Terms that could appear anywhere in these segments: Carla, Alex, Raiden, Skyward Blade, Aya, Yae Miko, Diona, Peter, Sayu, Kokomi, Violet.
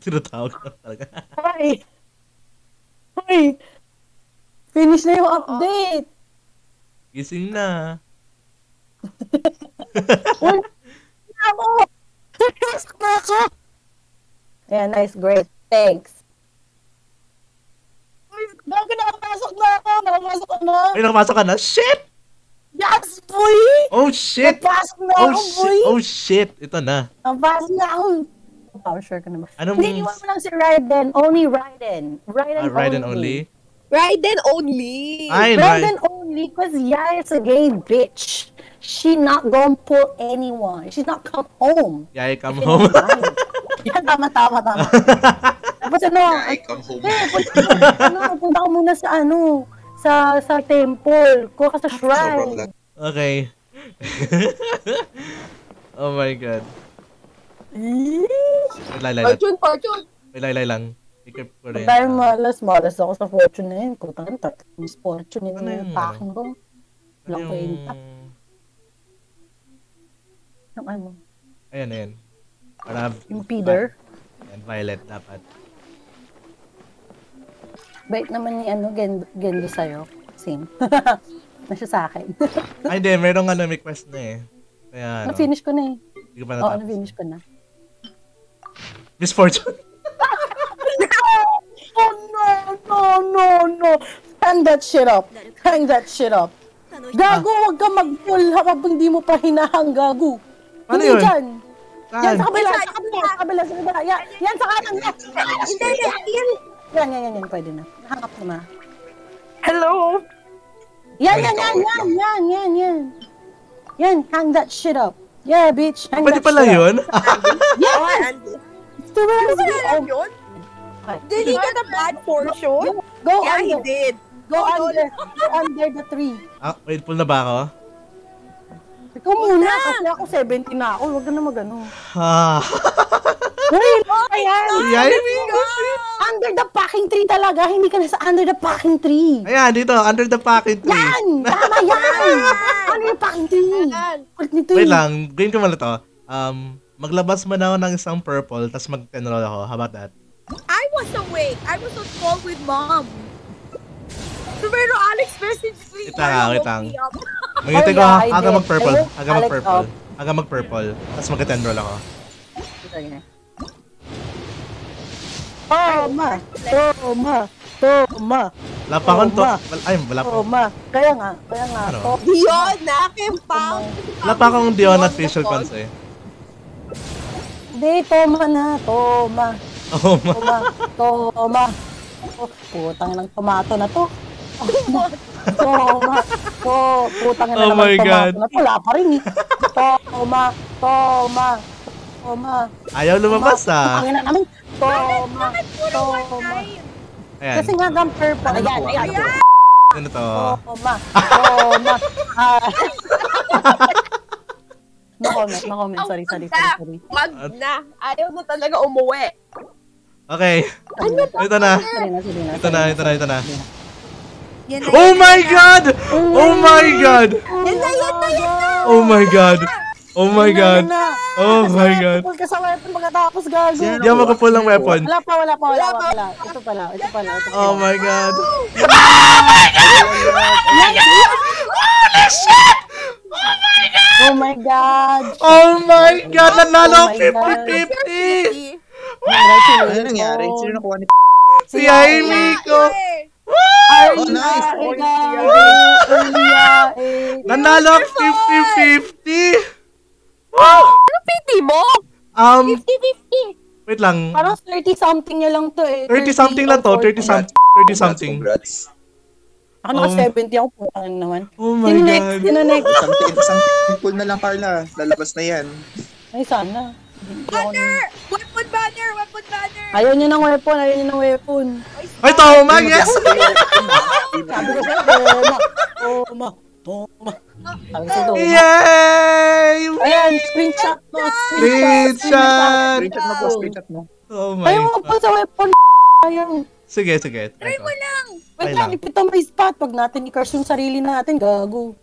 Tinatawag lang talaga. Hi! Hi! Finish na yung update! Gising na. Yeah, nice, great. Thanks. Bago nakapasok na ako. Ay, nakapasok ka na? Shit! Yes, boy! Oh, shit! Nakapasok na ako, boy! Oh, shit! Ito na. Nakapasok na ako. Oh, sure ka naman. Hindi, iwan mo lang si Raiden. Only Raiden. Raiden only? Raiden only because Yae is a gay bitch. She not gonna pull anyone. She's not come home. Yae, come home. Yan, tama. Tapos ano? Yae, come home. Punta ko muna sa ano, sa temple. Kuha ka sa shrine. Okay. Oh my God. Lay lang. Dahil malas ako sa fortune na yun. Kutang tatlong misfortune yun na yung paking ko. Walang kwenta. Anong ano? Ayan. Yung Peter. Ayan, Violet dapat. Bait naman ni ano, Gendo sa'yo. Same. Nasya sa'kin. Ay, di. Merong ano, may quest na eh. Kaya ano. Na-finish ko na eh. Hindi ko pa natapos. Oo, na-finish ko na. Misfortune. No. Hang that shit up. Gago, wag ka mag-pull habang hindi mo pa hinahang, gago. Ano yun? Yan sa kabila, sa kabila. Yan sa kanan. Yan. Pwede na. Hangap mo na. Hello? Yan. Yan, hang that shit up. Yeah, bitch. Pwede pala yun? Yes! Pwede pala yun? Did he get a bad fortune? Yeah, he did. Go under the tree. Ah, wait, pull na ba ako? Ikaw muna, kasi ako 70 na ako. Huwag ka na mag-ano. Wait, ayan. Under the fucking tree talaga. Hindi ka na sa under the fucking tree. Ayan, dito. Under the fucking tree. Yan! Tama yan! Under the fucking tree. Wait lang. Green ko muna to. Maglabas man ako ng isang purple, tapos mag-10 roll ako. How about that? I was awake. I was on call with mom. Pero Alex messaged me. Itang. Magintay ko ha. Aga mag-purple. Tapos mag-tendrol ako. Toma. Wala pa akong to. Ay, wala pa. Toma. Kaya nga. Dion, nakimpang. Wala pa akong Dion at facial cons eh. Hindi, Toma. Putang ng tomato na to. Putang na tomato na to. Wala pa rin eh. Toma. Ayaw lumabas ah. Toma. Kasi nga gang purple. Ayan. Ano to? Toma. No comment. Sorry. Wag na. Ayaw mo talaga umuwi. Okay. Ito na. Oh my God! Oh my God! Oh my God! Pag ka sa weapon pagkatapos gago. Hindi ako makapul ng weapon. Wala pa. Ito pala. Oh my God! Holy shit! Oh my God! Nanalo 50-50! Ano nangyari? Sino nakuha ni si Yae Miko? Oh, nice! Nanalo 50-50! Ano PT mo? 50-50! Wait lang. Parang 30-something niya lang to eh. 30-something. Congrats. Ako naka 70 ako po. Ano naman? Oh my God. Sino next? Isang pool na lang, Carla. Lalabas na yan. Ay, sana. Banner! Weapon banner! Ayaw niya ng weapon. Ay, Toma! Yes! Toma. Yay! Ayan, screenshot mo. Ayaw mo po sa weapon. Sige. Try mo lang. Wait lang, ipito may spot. Pag natin i-curse yung sarili natin, gago.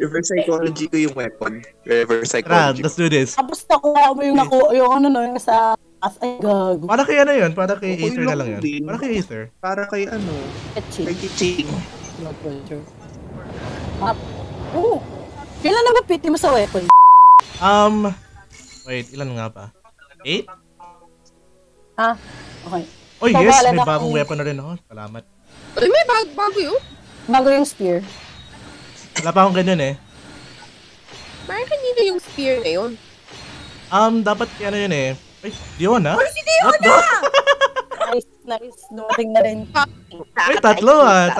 Reverse psychology ko yung weapon. Let's do this. Tapos nakuha mo yung ano na yung sa As a gag. Para kay ano yun? Para kay Aether na lang yun. Din. Para kay Aether. Para kay ano? Kay Kiching. Blood pressure. Oh! Kailan na ba piti mo sa weapon? Wait, ilan nga ba? 8? Ah, okay. Oh so, yes, may bagong weapon na rin ako. Salamat. Ay, may bago yun? Bago yung spear. Wala pa akong ganun eh. Parang kanina yung spear na yun. Dapat kaya na yun eh. Ay, Diona? Ay, si Diona! Nice. Dumating na rin. Ay, tatlo ah.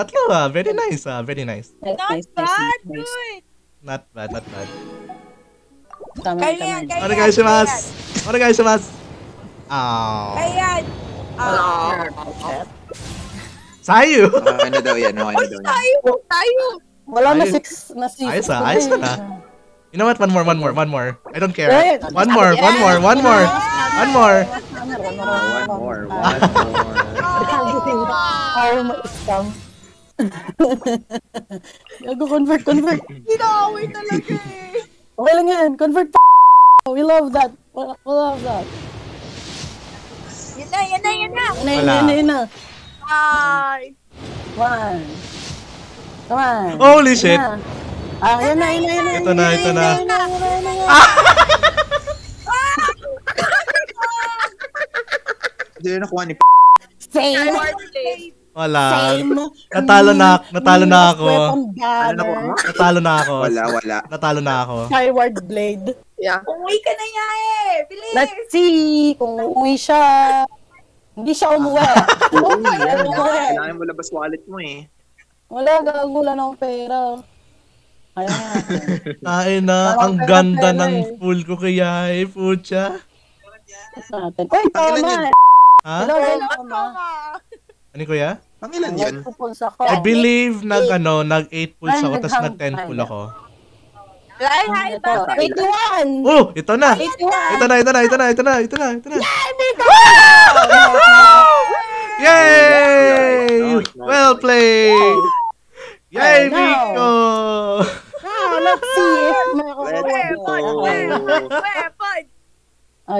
Very nice. Not bad, dude. Not bad. Kaya. Ano guys, mas? Aww. Ayan. Aww. Sayu! Ano daw yan? Sayu! Wala na 6 na 6. Ayos na. You know what? One more. I don't care. One more. Ayaw ma-scam. Convert. Ginaaway talaga eh. Okay lang yan. Convert pa. We love that. Yan na. Bye. One. Come on. Holy shit. Yan na. Ito na. Hindi na nakuha ni Wala. Natalo na ako. Natalo na ako. Skyward Blade. Yeah. Umuwi ka na niya eh. Bilis. Let's see kung uuwi siya. Hindi siya umuwi. Kailangan mo labas wallet mo eh. Wala, gagulan ng pera. Ayan. Ay na, ang ganda ng pool ko kay Yae, pucha. Uy, tama. Hello, ano kuya? Pangilan yun? I believe nag-8 pulls ako, tapos nag-10 pull ako. Hi, 81! Oh, ito na! Yay! Well played! Yay, Miko! Let's see if weapon!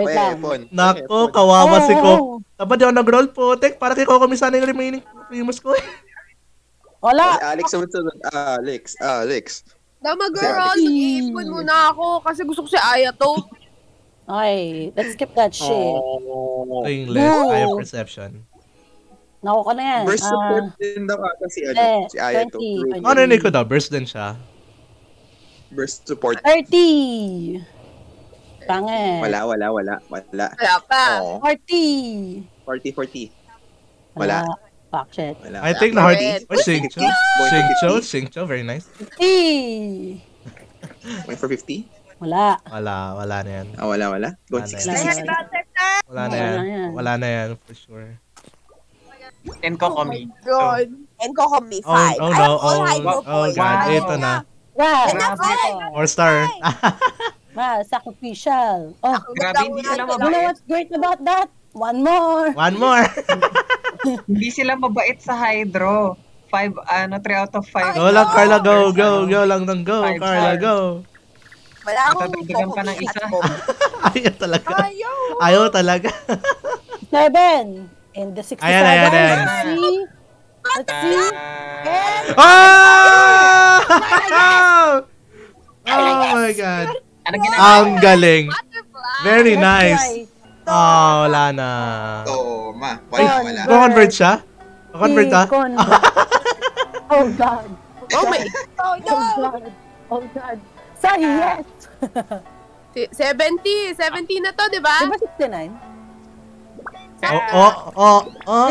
Weapon. Nako, kawawa si Koko. Dapat di ako nag-roll po. Tek, para kay Kokomi sana yung remaining primus ko eh. Wala. Alex. Daw mag-roll. Iipon muna ako kasi gusto ko si Aya to. Ay, let's skip that shit. Ito yung less. Aya perception. Nako ka na yan. Burst support din daw kasi si Aya to. Ano yun ko daw? Burst din siya. Burst support. 30! Pangit. Wala. Wala pa. 40. Wala. Fuck shit. I think the hard... Oh, Singcho. Very nice. 50. Wait for 50? Wala na yan. Wala. Go 60. Wala na yan. For sure. Kokomi 5. Oh, God. Ito na. Or star. Wow, sacrificial. Oh, grabe, hindi sila mabait. You know what's great about that? One more. Hindi sila mabait sa hydro. 3 out of 5. Go lang, Carla, go. Carla, go. Wala akong tatagdagan pa ng isa. Ayaw talaga. 7. And the 67. Ayan. Let's see. Oh my God. Ang galing. Very nice. Oh, wala na. Toma. Wala. Convert siya? Convert ka? Oh, God. Oh, my. Oh, no. Oh, God. Say yes. 70 na to, di ba? Diba 69? Oh.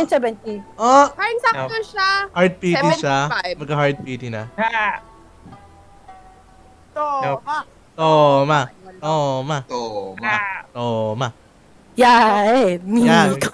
70. Oh. Parang sakto siya. Hard PT siya. Mag-hard PT na. Toma. Toma. Yae Miko. Go.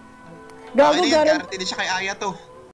Gago, gago! Hindi siya kay Aya to.